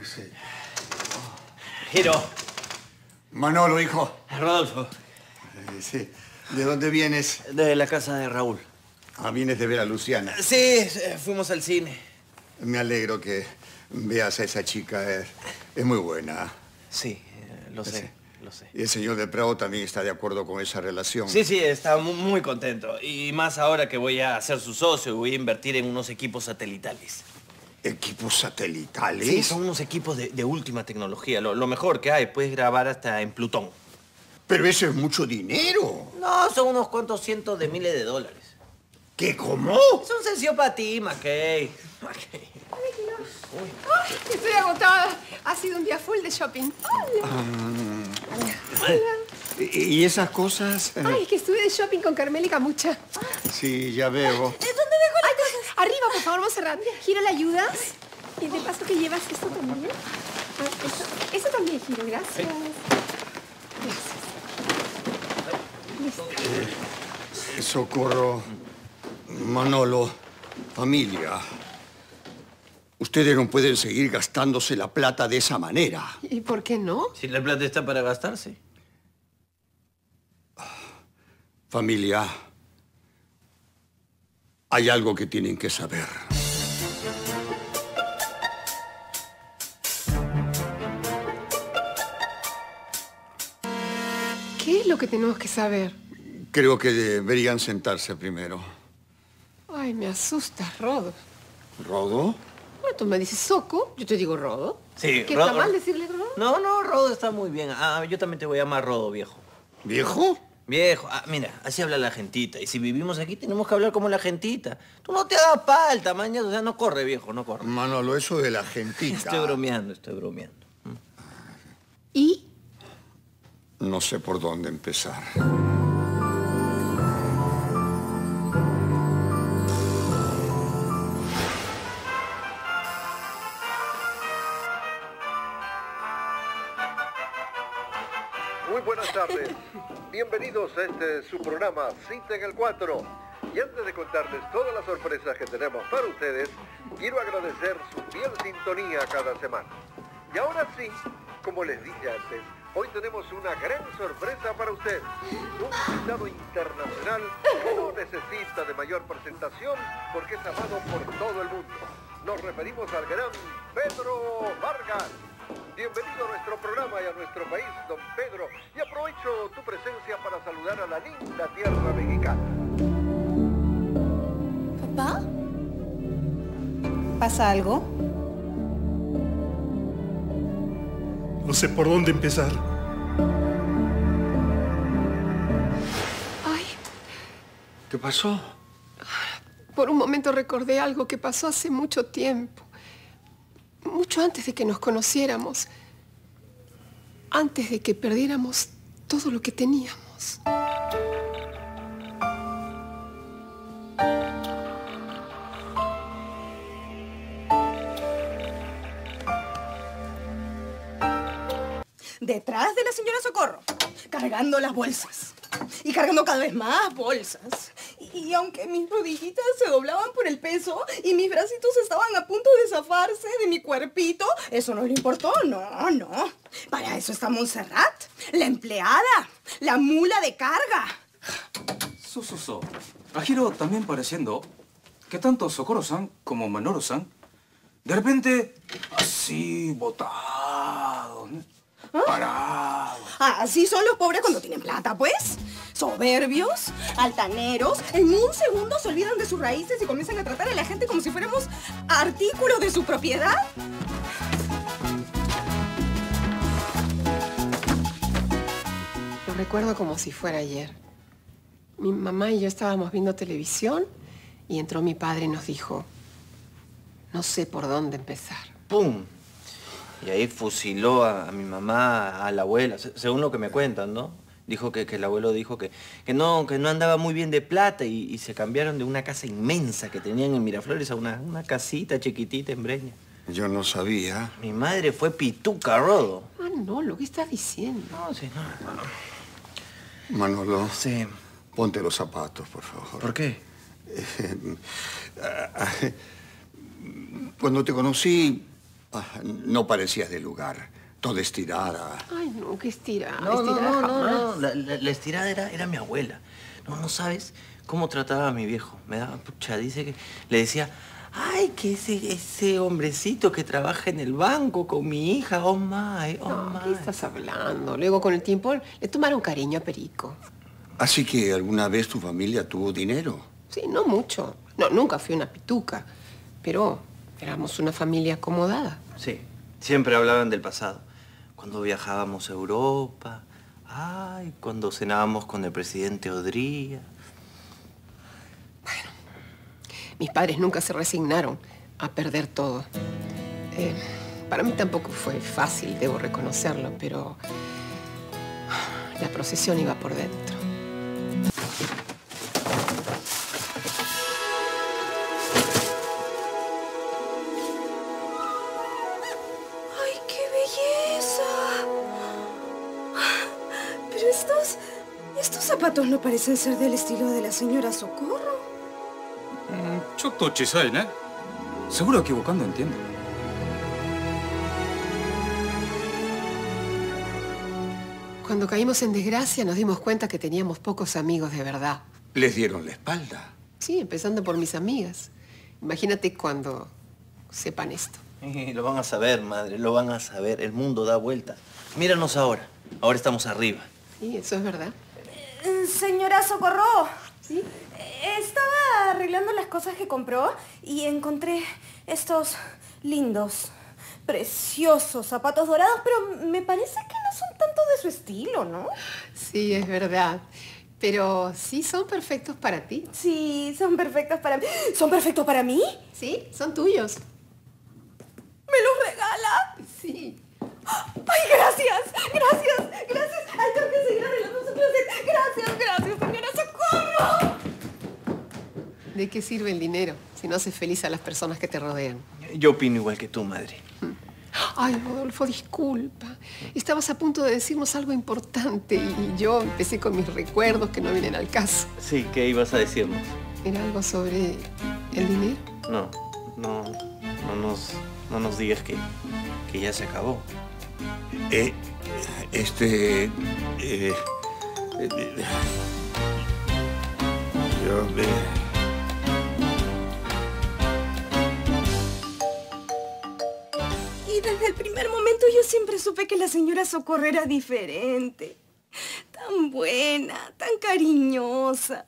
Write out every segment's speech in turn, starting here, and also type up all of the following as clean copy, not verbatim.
pues... Giro. Manolo, hijo. Rodolfo. Sí. ¿De dónde vienes? De la casa de Raúl. Ah, vienes de ver a Luciana. Sí, fuimos al cine. Me alegro que veas a esa chica. Es muy buena. Sí, lo sé. Sí. Lo sé. Y el señor de Prado también está de acuerdo con esa relación. Sí, sí, está muy contento. Y más ahora que voy a ser su socio y voy a invertir en unos equipos satelitales. ¿Equipos satelitales? Sí, son unos equipos de última tecnología. Lo mejor que hay, puedes grabar hasta en Plutón. Pero eso es mucho dinero. No, son unos cuantos cientos de miles de dólares. ¿Qué? ¿Cómo? Es un sencillo para ti, Mackey. Ay, estoy agotada. Ha sido un día full de shopping. Hola. ¿Y esas cosas? Ay, es que estuve de shopping con Carmela y Camucha. Sí, ya veo. ¿Dónde dejo la cosa? Arriba, por favor, Montserrat. Giro, ¿la ayudas? Y de paso que llevas esto también. Eso también, Giro, gracias. ¿Eh? Gracias. Socorro. Manolo, familia, ustedes no pueden seguir gastándose la plata de esa manera. ¿Y por qué no? Si la plata está para gastarse. Familia, hay algo que tienen que saber. ¿Qué es lo que tenemos que saber? Creo que deberían sentarse primero. Ay, me asustas, Rodo. ¿Rodo? Bueno, tú me dices Soco, yo te digo Rodo. Sí, ¿qué Rodo. ¿Está mal decirle Rodo? No, Rodo está muy bien. Ah, yo también te voy a llamar Rodo, viejo. ¿Viejo? Viejo. Ah, mira, así habla la gentita. Y si vivimos aquí, tenemos que hablar como la gentita. Tú no te hagas falta, mañana. O sea, no corre, viejo, no corre. Manolo, eso de la gentita. Estoy bromeando. ¿Y? No sé por dónde empezar. Bienvenidos a este su programa Cita en el 4. Y antes de contarles todas las sorpresas que tenemos para ustedes, quiero agradecer su fiel sintonía cada semana. Y ahora sí, como les dije antes, hoy tenemos una gran sorpresa para ustedes. Un invitado internacional que no necesita de mayor presentación porque es amado por todo el mundo. Nos referimos al gran Pedro Vargas. Bienvenido a nuestro programa y a nuestro país, don Pedro. Y aprovecho tu presencia para saludar a la linda tierra mexicana. ¿Papá? ¿Pasa algo? No sé por dónde empezar. Ay. ¿Qué pasó? Por un momento recordé algo que pasó hace mucho tiempo. Mucho antes de que nos conociéramos. Antes de que perdiéramos todo lo que teníamos. Detrás de la señora Socorro, cargando las bolsas. Y cargando cada vez más bolsas. Y aunque mis rodillitas se doblaban por el peso y mis bracitos estaban a punto de zafarse de mi cuerpito, eso no le importó, no. Para eso está Montserrat, la empleada, la mula de carga. Ajiro también pareciendo que tanto Socorro-san como Manoro-san, de repente, así, botados, ¿ah? Parados. Así son los pobres cuando tienen plata, pues. Soberbios, altaneros, en un segundo se olvidan de sus raíces y comienzan a tratar a la gente como si fuéramos artículos de su propiedad. Lo recuerdo como si fuera ayer. Mi mamá y yo estábamos viendo televisión y entró mi padre y nos dijo, no sé por dónde empezar. ¡Pum! Y ahí fusiló a mi mamá, a la abuela, según lo que me cuentan, ¿no? Dijo que el abuelo dijo que no andaba muy bien de plata y se cambiaron de una casa inmensa que tenían en Miraflores a una casita chiquitita en Breña. Yo no sabía. Mi madre fue pituca, Rodo. Manolo, ¿qué estás diciendo? No. Manolo, sí. Ponte los zapatos, por favor. ¿Por qué? Cuando te conocí, Ah, no parecías de lugar. Toda estirada. Ay, no, qué estirada. No, estirada no, no, jamás. No, no. La estirada era mi abuela. No, no sabes cómo trataba a mi viejo. Me daba pucha, dice que... Le decía... Ay, que ese hombrecito que trabaja en el banco con mi hija. Oh, my, oh, no, my. ¿Qué estás hablando? Luego, con el tiempo, le tomaron cariño a Perico. ¿Así que alguna vez tu familia tuvo dinero? Sí, no mucho. No, nunca fui una pituca. Pero éramos una familia acomodada. Sí, siempre hablaban del pasado. Cuando viajábamos a Europa. Ay, cuando cenábamos con el presidente Odría. Bueno, mis padres nunca se resignaron a perder todo. Para mí tampoco fue fácil, debo reconocerlo, pero... la procesión iba por dentro. Estos no parecen ser del estilo de la señora Socorro. Seguro equivocando, entiendo. Cuando caímos en desgracia nos dimos cuenta que teníamos pocos amigos de verdad. ¿Les dieron la espalda? Sí, empezando por mis amigas. Imagínate cuando sepan esto. Lo van a saber, madre, lo van a saber. El mundo da vueltas. Míranos ahora. Ahora estamos arriba. Sí, eso es verdad. Señora Socorro. ¿Sí? Estaba arreglando las cosas que compró y encontré estos lindos, preciosos zapatos dorados, pero me parece que no son tanto de su estilo, ¿no? Sí, es verdad. Pero sí son perfectos para ti. Sí, son perfectos para mí. ¿Son perfectos para mí? Sí, son tuyos. ¿Me los regala? Sí. ¡Ay, gracias! ¡Gracias! ¡Gracias! ¡Ay, tengo que seguir arreglando su closet! ¡Gracias! ¡Gracias, señora Socorro! ¿De qué sirve el dinero si no haces feliz a las personas que te rodean? Yo opino igual que tú, madre. Ay, Rodolfo, disculpa. Estabas a punto de decirnos algo importante y yo empecé con mis recuerdos que no vienen al caso. Sí, ¿qué ibas a decirnos? ¿Era algo sobre el dinero? No, no, no nos digas que ya se acabó. Y desde el primer momento yo siempre supe que la señora Socorro era diferente. Tan buena, tan cariñosa.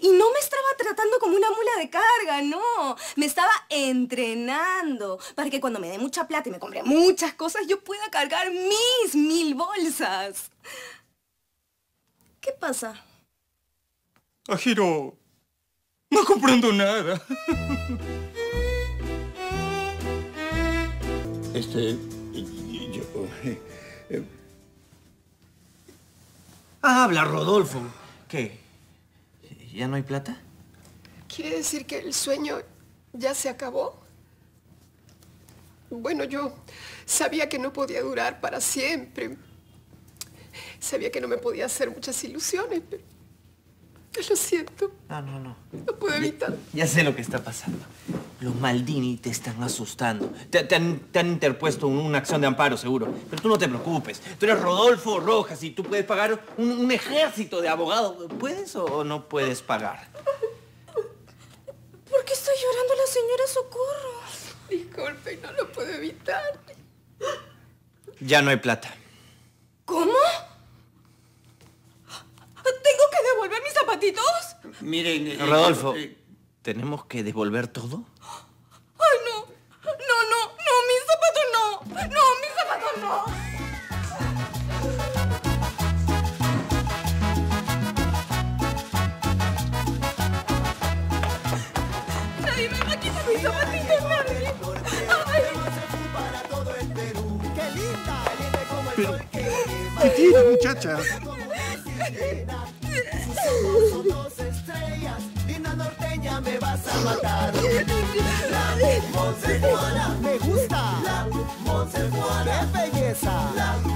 Y no me estaba tratando como una mula de carga, no. Me estaba entrenando para que cuando me dé mucha plata y me compre muchas cosas, yo pueda cargar mis 1000 bolsas. ¿Qué pasa? Ajiro, no comprendo nada. Habla, Rodolfo. ¿Qué? ¿Ya no hay plata? ¿Quiere decir que el sueño ya se acabó? Bueno, yo sabía que no podía durar para siempre. Sabía que no me podía hacer muchas ilusiones, pero... Yo lo siento. No, no, no. No puedo evitarlo. Ya sé lo que está pasando. Los Maldini te están asustando. Te han interpuesto una acción de amparo, seguro. Pero tú no te preocupes. Tú eres Rodolfo Rojas y tú puedes pagar un ejército de abogados. ¿Puedes o no puedes pagar? ¿Por qué está llorando la señora Socorro? Disculpe, no lo puedo evitar. Ya no hay plata. ¿Cómo? ¿Tengo que devolver mis zapatitos? Miren... Rodolfo, ¿tenemos que devolver todo? ¡Ay, no! ¡No, no! ¡No, mis zapatos no! ¡No, mis zapatos no! ¡Nadie me quita mis zapatitos, nadie! ¡Ay! ¿Qué tiene, muchacha? Somos dos estrellas, linda norteña, me vas a matar. La Montserrat, me gusta. La Montserrat, qué belleza. La